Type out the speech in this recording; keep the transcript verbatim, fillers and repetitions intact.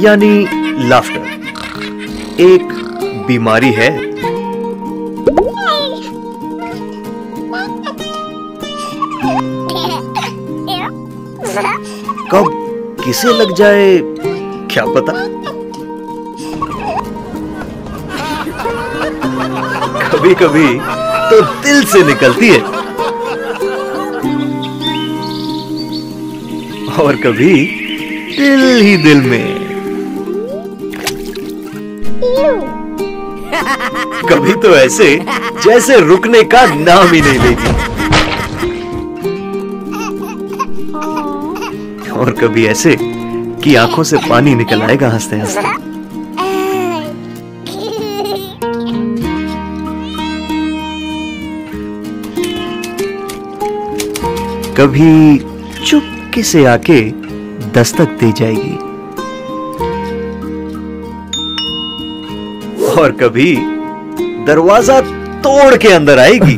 यानी लाफ्टर एक बीमारी है। कब किसे लग जाए क्या पता। कभी कभी तो दिल से निकलती है और कभी दिल ही दिल में, कभी तो ऐसे जैसे रुकने का नाम ही नहीं लेती और कभी ऐसे कि आंखों से पानी निकल आएगा हंसते हंसते। कभी चुपके से आके दस्तक दे जाएगी और कभी दरवाजा तोड़ के अंदर आएगी।